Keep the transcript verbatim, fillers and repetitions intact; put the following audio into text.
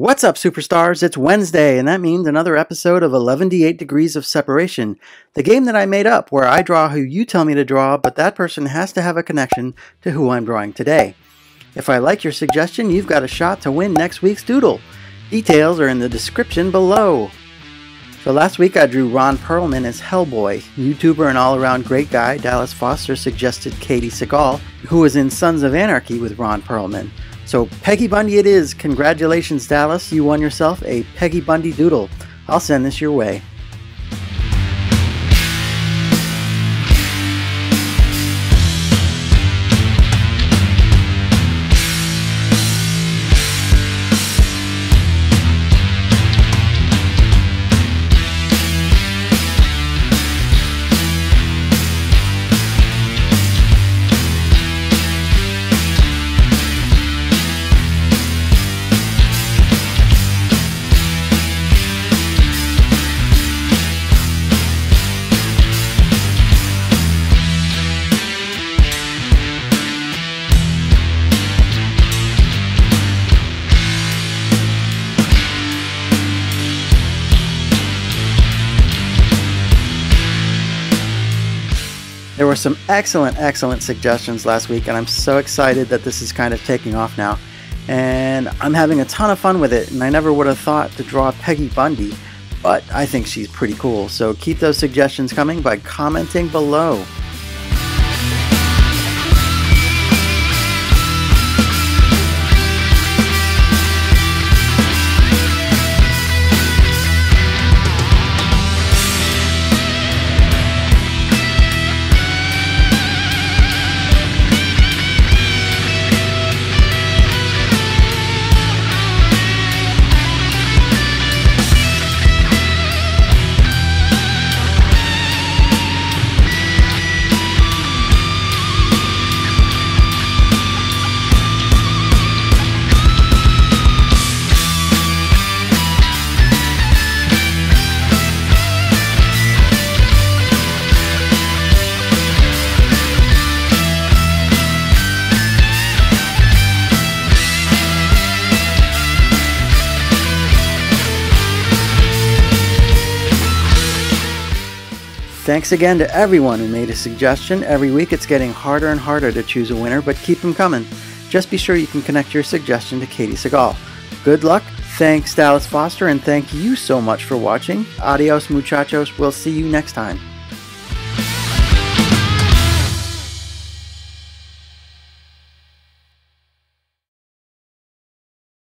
What's up, superstars? It's Wednesday, and that means another episode of Eleventy Eight Degrees of Separation, the game that I made up where I draw who you tell me to draw, but that person has to have a connection to who I'm drawing today. If I like your suggestion, you've got a shot to win next week's doodle. Details are in the description below. So last week I drew Ron Perlman as Hellboy. YouTuber and all-around great guy Dallas Foster suggested Katey Sagal, who was in Sons of Anarchy with Ron Perlman. So Peggy Bundy it is. Congratulations, Dallas. You won yourself a Peggy Bundy doodle. I'll send this your way. There were some excellent, excellent suggestions last week, and I'm so excited that this is kind of taking off now. And I'm having a ton of fun with it, and I never would have thought to draw Peggy Bundy, but I think she's pretty cool. So keep those suggestions coming by commenting below. Thanks again to everyone who made a suggestion. Every week it's getting harder and harder to choose a winner, but keep them coming. Just be sure you can connect your suggestion to Katey Sagal. Good luck, thanks Dallas Foster, and thank you so much for watching. Adios muchachos, we'll see you next time.